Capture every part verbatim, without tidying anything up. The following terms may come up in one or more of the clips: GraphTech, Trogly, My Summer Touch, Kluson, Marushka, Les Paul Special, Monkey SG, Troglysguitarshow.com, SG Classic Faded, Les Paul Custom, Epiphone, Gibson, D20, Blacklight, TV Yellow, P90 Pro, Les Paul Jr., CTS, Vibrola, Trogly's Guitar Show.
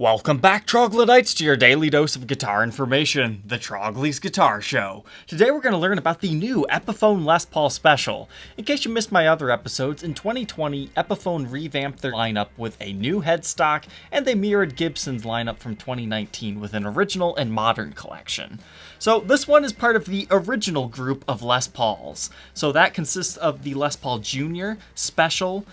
Welcome back, Troglodytes, to your daily dose of guitar information, the Trogly's Guitar Show. Today we're going to learn about the new Epiphone Les Paul Special. In case you missed my other episodes, in twenty twenty, Epiphone revamped their lineup with a new headstock, and they mirrored Gibson's lineup from twenty nineteen with an original and modern collection. So this one is part of the original group of Les Pauls. So that consists of the Les Paul Junior, Special,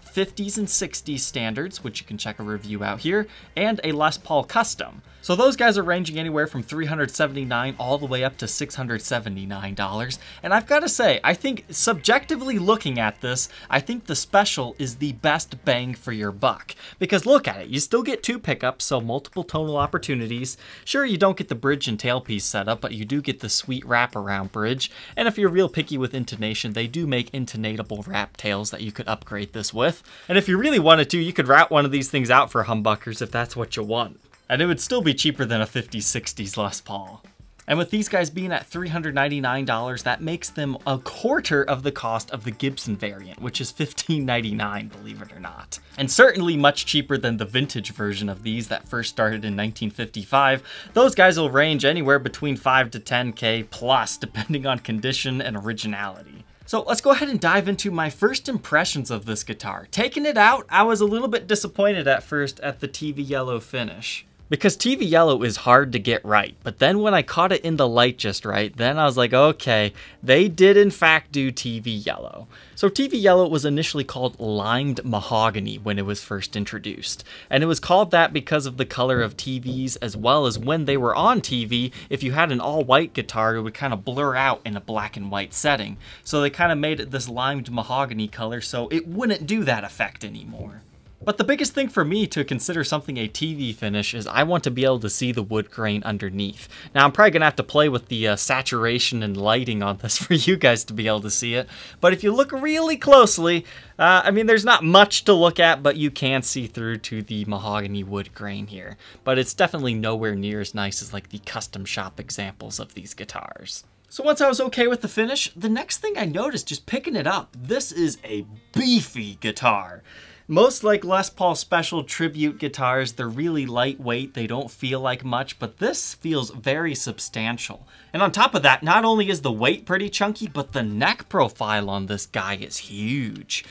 fifties and sixties standards, which you can check a review out here, and a Les Paul Custom. So those guys are ranging anywhere from three hundred seventy-nine dollars all the way up to six hundred seventy-nine dollars. And I've got to say, I think subjectively looking at this, I think the Special is the best bang for your buck. Because look at it, you still get two pickups, so multiple tonal opportunities. Sure, you don't get the bridge and tailpiece setup, but you do get the sweet wraparound bridge. And if you're real picky with intonation, they do make intonatable wrap tails that you could upgrade this with. And if you really wanted to, you could route one of these things out for humbuckers if that's what you want. And it would still be cheaper than a fifties, sixties Les Paul. And with these guys being at three hundred ninety-nine dollars, that makes them a quarter of the cost of the Gibson variant, which is fifteen ninety-nine, believe it or not. And certainly much cheaper than the vintage version of these that first started in nineteen fifty-five. Those guys will range anywhere between five to ten K plus, depending on condition and originality. So let's go ahead and dive into my first impressions of this guitar. Taking it out, I was a little bit disappointed at first at the T V Yellow finish. Because T V Yellow is hard to get right, but then when I caught it in the light just right, then I was like, okay, they did in fact do T V Yellow. So T V Yellow was initially called limed mahogany when it was first introduced. And it was called that because of the color of T Vs, as well as when they were on T V, if you had an all-white guitar, it would kind of blur out in a black and white setting. So they kind of made it this limed mahogany color, so it wouldn't do that effect anymore. But the biggest thing for me to consider something a T V finish is I want to be able to see the wood grain underneath. Now I'm probably gonna have to play with the uh, saturation and lighting on this for you guys to be able to see it. But if you look really closely, uh, I mean, there's not much to look at, but you can see through to the mahogany wood grain here. But it's definitely nowhere near as nice as like the custom shop examples of these guitars. So once I was okay with the finish, the next thing I noticed just picking it up, this is a beefy guitar. Most like Les Paul Special tribute guitars, they're really lightweight, they don't feel like much, but this feels very substantial. And on top of that, not only is the weight pretty chunky, but the neck profile on this guy is huge.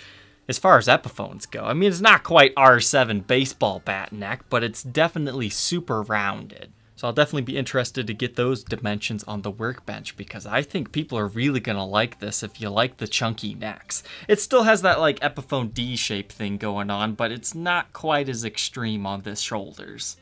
As far as Epiphones go, I mean, it's not quite R seven baseball bat neck, but it's definitely super rounded. So I'll definitely be interested to get those dimensions on the workbench because I think people are really gonna like this if you like the chunky necks. It still has that like Epiphone D shape thing going on, but it's not quite as extreme on the shoulders.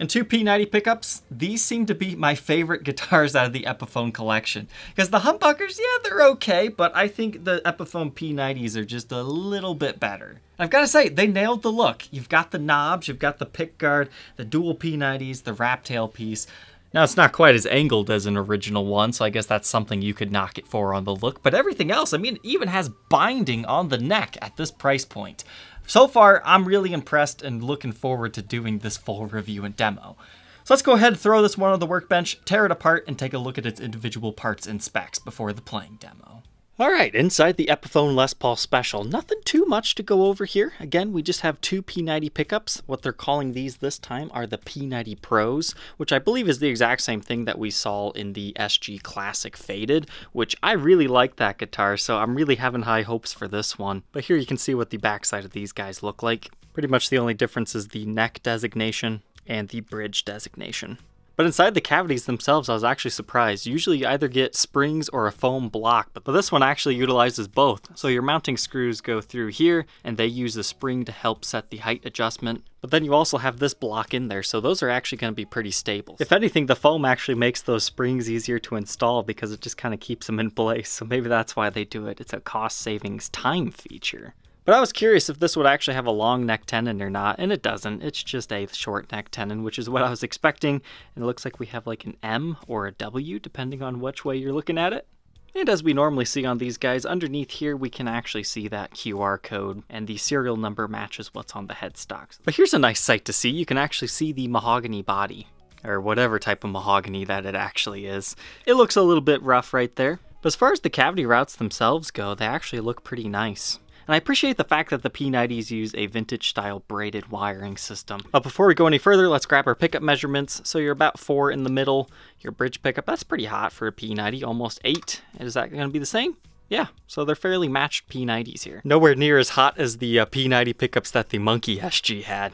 And two P ninety pickups, these seem to be my favorite guitars out of the Epiphone collection. Because the humbuckers, yeah, they're okay, but I think the Epiphone P nineties are just a little bit better. I've got to say, they nailed the look. You've got the knobs, you've got the pick guard, the dual P nineties, the wrap tail piece. Now it's not quite as angled as an original one, so I guess that's something you could knock it for on the look, but everything else, I mean, it even has binding on the neck at this price point. So far, I'm really impressed and looking forward to doing this full review and demo. So let's go ahead and throw this one on the workbench, tear it apart, and take a look at its individual parts and specs before the playing demo. All right, inside the Epiphone Les Paul Special, nothing too much to go over here. Again, we just have two P ninety pickups. What they're calling these this time are the P ninety Pros, which I believe is the exact same thing that we saw in the S G Classic Faded, which I really like that guitar, so I'm really having high hopes for this one. But here you can see what the backside of these guys look like. Pretty much the only difference is the neck designation and the bridge designation. But inside the cavities themselves, I was actually surprised. Usually you either get springs or a foam block, but this one actually utilizes both. So your mounting screws go through here, and they use the spring to help set the height adjustment. But then you also have this block in there, so those are actually going to be pretty stable. If anything, the foam actually makes those springs easier to install because it just kind of keeps them in place. So maybe that's why they do it. It's a cost savings time feature. But I was curious if this would actually have a long neck tenon or not, and it doesn't. It's just a short neck tenon, which is what I was expecting. And it looks like we have like an M or a W, depending on which way you're looking at it. And as we normally see on these guys, underneath here we can actually see that Q R code, and the serial number matches what's on the headstocks. But here's a nice sight to see. You can actually see the mahogany body, or whatever type of mahogany that it actually is. It looks a little bit rough right there. But as far as the cavity routes themselves go, they actually look pretty nice. and I appreciate the fact that the P ninety s use a vintage style braided wiring system. But before we go any further, let's grab our pickup measurements. So you're about four in the middle. Your bridge pickup, that's pretty hot for a P ninety, almost eight. Is that gonna be the same? Yeah, so they're fairly matched P ninety s here. Nowhere near as hot as the uh, P ninety pickups that the Monkey S G had.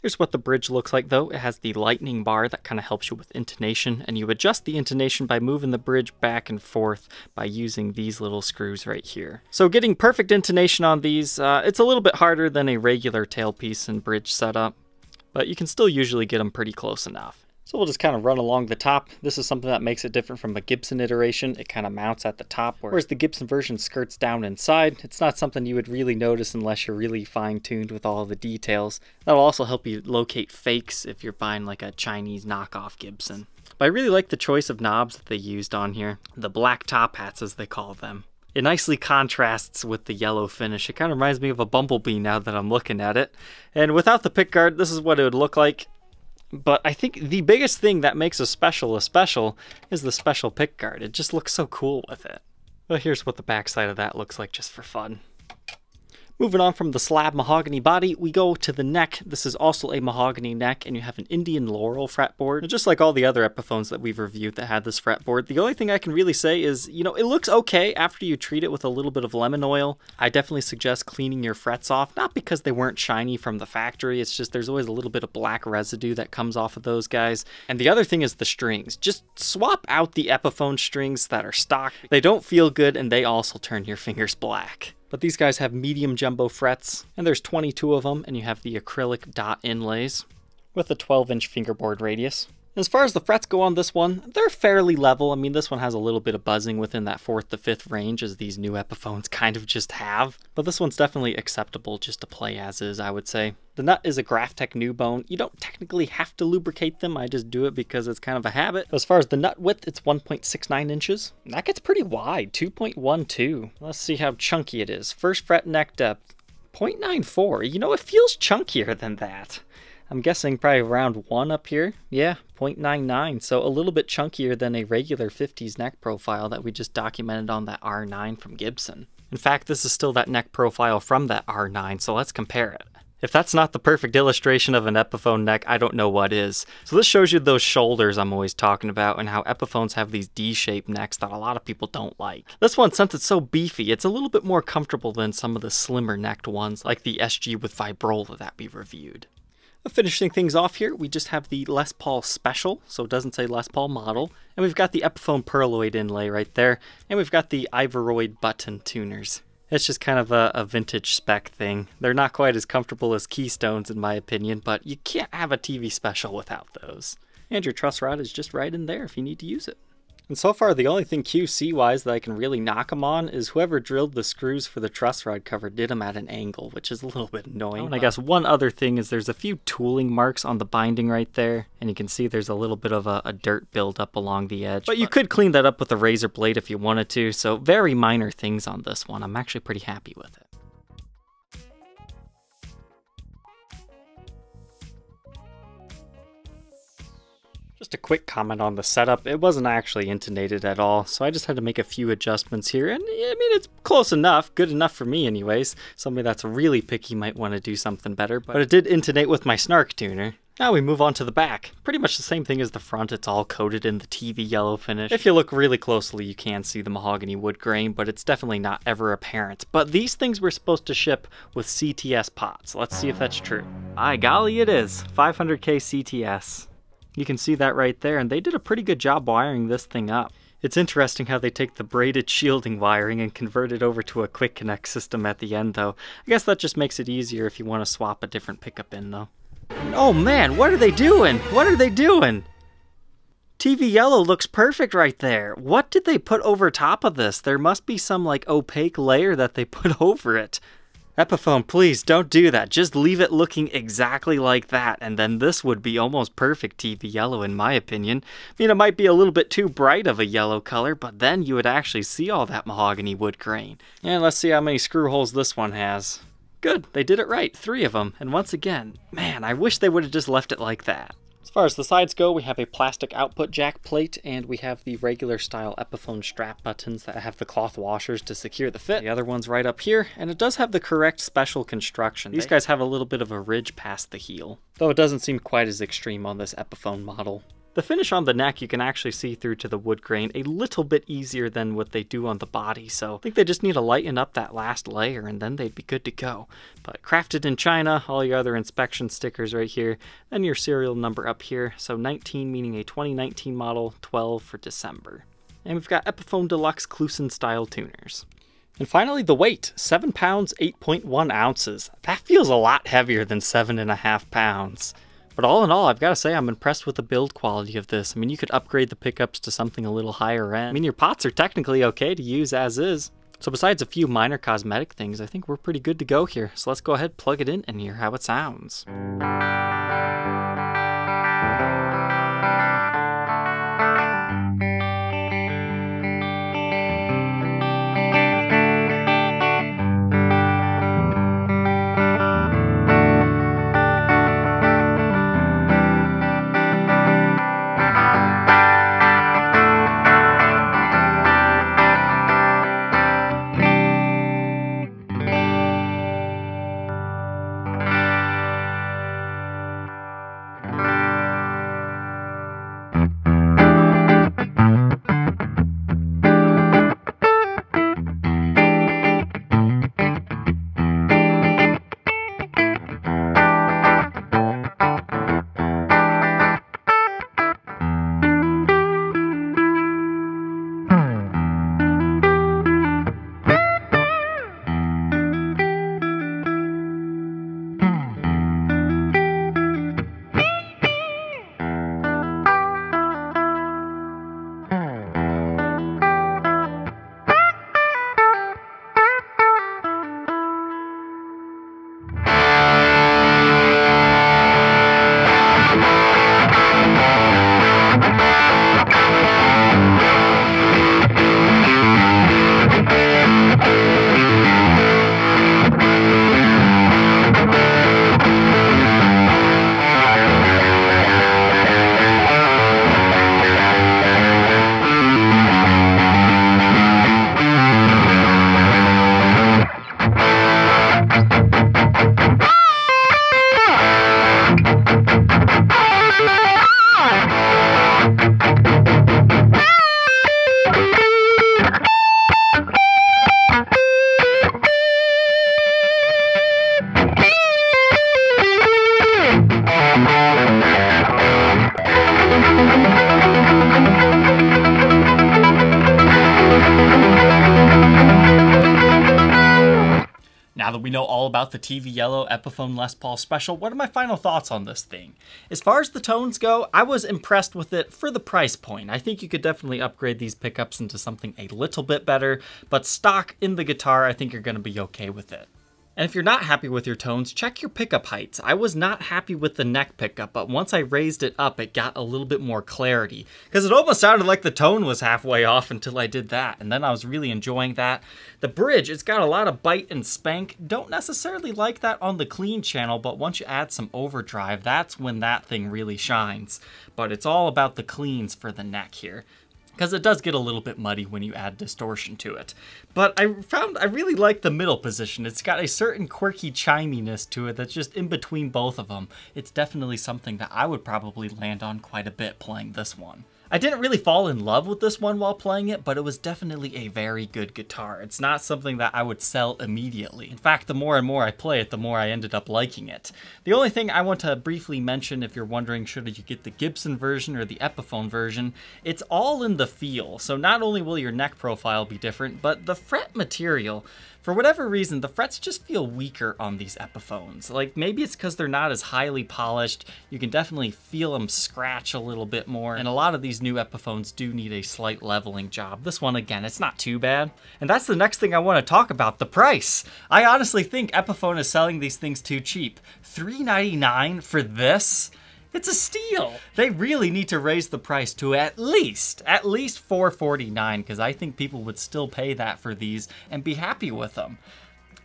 Here's what the bridge looks like though. It has the lightning bar that kind of helps you with intonation, and you adjust the intonation by moving the bridge back and forth by using these little screws right here. So getting perfect intonation on these, uh, it's a little bit harder than a regular tailpiece and bridge setup, but you can still usually get them pretty close enough. So we'll just kind of run along the top. This is something that makes it different from a Gibson iteration. It kind of mounts at the top, whereas the Gibson version skirts down inside. It's not something you would really notice unless you're really fine-tuned with all the details. That'll also help you locate fakes if you're buying like a Chinese knockoff Gibson. But I really like the choice of knobs that they used on here. The black top hats, as they call them. It nicely contrasts with the yellow finish. It kind of reminds me of a bumblebee now that I'm looking at it. And without the pick guard, this is what it would look like. But I think the biggest thing that makes a special a special is the special pick guard. It just looks so cool with it. Well, here's what the backside of that looks like just for fun. Moving on from the slab mahogany body, we go to the neck. This is also a mahogany neck, and you have an Indian Laurel fretboard. And just like all the other Epiphones that we've reviewed that had this fretboard, the only thing I can really say is, you know, it looks okay after you treat it with a little bit of lemon oil. I definitely suggest cleaning your frets off, not because they weren't shiny from the factory, it's just there's always a little bit of black residue that comes off of those guys. And the other thing is the strings. Just swap out the Epiphone strings that are stock. They don't feel good, and they also turn your fingers black. But these guys have medium jumbo frets, and there's twenty-two of them, and you have the acrylic dot inlays with a twelve inch fingerboard radius. As far as the frets go on this one, they're fairly level. I mean, this one has a little bit of buzzing within that fourth to fifth range, as these new Epiphones kind of just have. But this one's definitely acceptable just to play as is, I would say. The nut is a GraphTech new bone. You don't technically have to lubricate them. I just do it because it's kind of a habit. As far as the nut width, it's one point six nine inches. And that gets pretty wide, two point one two. Let's see how chunky it is. First fret neck depth, zero point nine four. You know, it feels chunkier than that. I'm guessing probably around one up here. Yeah, zero point nine nine, so a little bit chunkier than a regular fifties neck profile that we just documented on that R nine from Gibson. In fact, this is still that neck profile from that R nine, so let's compare it. If that's not the perfect illustration of an Epiphone neck, I don't know what is. So this shows you those shoulders I'm always talking about and how Epiphones have these D-shaped necks that a lot of people don't like. This one, since it's so beefy, it's a little bit more comfortable than some of the slimmer necked ones like the S G with Vibrola that we reviewed. Finishing things off here, we just have the Les Paul Special, so it doesn't say Les Paul Model, and we've got the Epiphone Perloid inlay right there, and we've got the Ivoroid button tuners. It's just kind of a, a vintage spec thing. They're not quite as comfortable as Keystones in my opinion, but you can't have a T V Special without those. And your truss rod is just right in there if you need to use it. And so far, the only thing Q C-wise that I can really knock them on is whoever drilled the screws for the truss rod cover did them at an angle, which is a little bit annoying. And I guess one other thing is there's a few tooling marks on the binding right there, and you can see there's a little bit of a, a dirt buildup along the edge. But you could clean that up with a razor blade if you wanted to, so very minor things on this one. I'm actually pretty happy with it. Just a quick comment on the setup. It wasn't actually intonated at all, so I just had to make a few adjustments here, and I mean, it's close enough, good enough for me anyways. Somebody that's really picky might want to do something better, but it did intonate with my snark tuner. Now we move on to the back. Pretty much the same thing as the front. It's all coated in the T V yellow finish. If you look really closely, you can see the mahogany wood grain, but it's definitely not ever apparent. But these things were supposed to ship with C T S pots. Let's see if that's true. By golly, it is. five hundred K C T S. You can see that right there, and they did a pretty good job wiring this thing up. It's interesting how they take the braided shielding wiring and convert it over to a quick connect system at the end though. I guess that just makes it easier if you want to swap a different pickup in though. Oh man, what are they doing? What are they doing? T V Yellow looks perfect right there. What did they put over top of this? There must be some like opaque layer that they put over it. Epiphone, please don't do that. Just leave it looking exactly like that, and then this would be almost perfect T V yellow in my opinion. I mean, it might be a little bit too bright of a yellow color, but then you would actually see all that mahogany wood grain. And let's see how many screw holes this one has. Good, they did it right, three of them. And once again, man, I wish they would have just left it like that. As far as the sides go, we have a plastic output jack plate, and we have the regular style Epiphone strap buttons that have the cloth washers to secure the fit. The other one's right up here, and it does have the correct special construction. These guys have a little bit of a ridge past the heel, though it doesn't seem quite as extreme on this Epiphone model. The finish on the neck you can actually see through to the wood grain a little bit easier than what they do on the body, so I think they just need to lighten up that last layer and then they'd be good to go. But crafted in China, all your other inspection stickers right here, and your serial number up here, so nineteen meaning a twenty nineteen model, twelve for December. And we've got Epiphone Deluxe Kluson style tuners. And finally, the weight, seven pounds, eight point one ounces. That feels a lot heavier than seven and a half pounds. But all in all, I've got to say I'm impressed with the build quality of this. I mean, you could upgrade the pickups to something a little higher end. I mean, your pots are technically okay to use as is. So besides a few minor cosmetic things, I think we're pretty good to go here. So let's go ahead, plug it in, and hear how it sounds. Now that we know all about the T V Yellow Epiphone Les Paul Special, what are my final thoughts on this thing? As far as the tones go, I was impressed with it for the price point. I think you could definitely upgrade these pickups into something a little bit better, but stock in the guitar, I think you're gonna be okay with it. And if you're not happy with your tones, check your pickup heights. I was not happy with the neck pickup, but once I raised it up, it got a little bit more clarity. Because it almost sounded like the tone was halfway off until I did that, and then I was really enjoying that. The bridge, it's got a lot of bite and spank. Don't necessarily like that on the clean channel, but once you add some overdrive, that's when that thing really shines. But it's all about the cleans for the neck here, because it does get a little bit muddy when you add distortion to it. But I found I really like the middle position. It's got a certain quirky chiminess to it that's just in between both of them. It's definitely something that I would probably land on quite a bit playing this one. I didn't really fall in love with this one while playing it, but it was definitely a very good guitar. It's not something that I would sell immediately. In fact, the more and more I play it, the more I ended up liking it. The only thing I want to briefly mention, if you're wondering should you get the Gibson version or the Epiphone version, it's all in the feel. So not only will your neck profile be different, but the fret material. For whatever reason, the frets just feel weaker on these Epiphones. Like, maybe it's because they're not as highly polished. You can definitely feel them scratch a little bit more. And a lot of these new Epiphones do need a slight leveling job. This one, again, it's not too bad. And that's the next thing I want to talk about, the price. I honestly think Epiphone is selling these things too cheap. three ninety-nine for this? It's a steal. They really need to raise the price to at least, at least four forty-nine, because I think people would still pay that for these and be happy with them.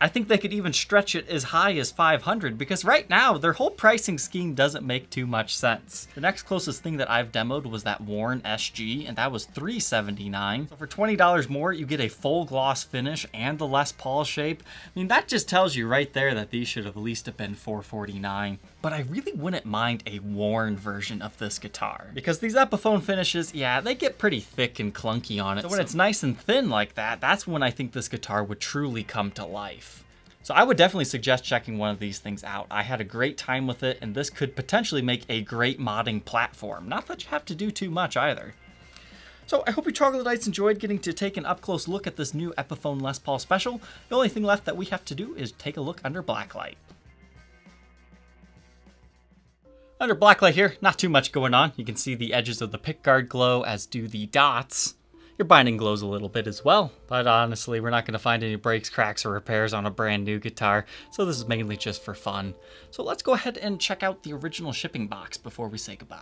I think they could even stretch it as high as five hundred, because right now their whole pricing scheme doesn't make too much sense. The next closest thing that I've demoed was that Warren S G, and that was three seventy-nine. So for twenty dollars more, you get a full gloss finish and the Les Paul shape. I mean, that just tells you right there that these should have at least have been four forty-nine. But I really wouldn't mind a worn version of this guitar, because these Epiphone finishes, yeah, they get pretty thick and clunky on it. So when it's nice and thin like that, that's when I think this guitar would truly come to life. So I would definitely suggest checking one of these things out. I had a great time with it, and this could potentially make a great modding platform. Not that you have to do too much either. So I hope you troglodytes enjoyed getting to take an up-close look at this new Epiphone Les Paul Special. The only thing left that we have to do is take a look under blacklight. Under blacklight here, not too much going on. You can see the edges of the pickguard glow, as do the dots. Your binding glows a little bit as well, but honestly, we're not going to find any breaks, cracks, or repairs on a brand new guitar, so this is mainly just for fun. So let's go ahead and check out the original shipping box before we say goodbye.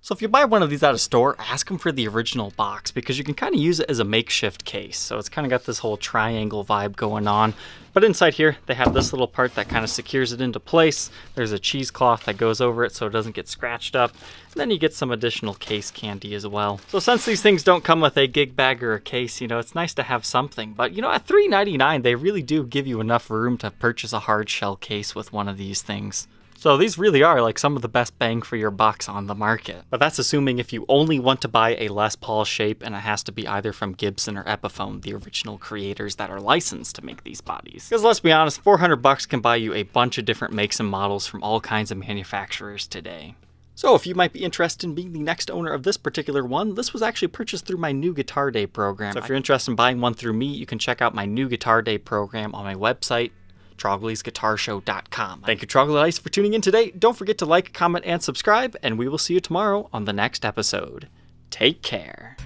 So if you buy one of these out of store, ask them for the original box, because you can kind of use it as a makeshift case. So it's kind of got this whole triangle vibe going on. But inside here, they have this little part that kind of secures it into place. There's a cheesecloth that goes over it so it doesn't get scratched up. And then you get some additional case candy as well. So since these things don't come with a gig bag or a case, you know, it's nice to have something. But you know, at three ninety-nine, they really do give you enough room to purchase a hard shell case with one of these things. So these really are like some of the best bang for your bucks on the market. But that's assuming if you only want to buy a Les Paul shape, and it has to be either from Gibson or Epiphone, the original creators that are licensed to make these bodies. Because let's be honest, four hundred bucks can buy you a bunch of different makes and models from all kinds of manufacturers today. So if you might be interested in being the next owner of this particular one, this was actually purchased through my New Guitar Day program. So if you're interested in buying one through me, you can check out my New Guitar Day program on my website, Trogly's guitar show dot com. Thank you, troglodytes, for tuning in today. Don't forget to like, comment, and subscribe, and we will see you tomorrow on the next episode. Take care.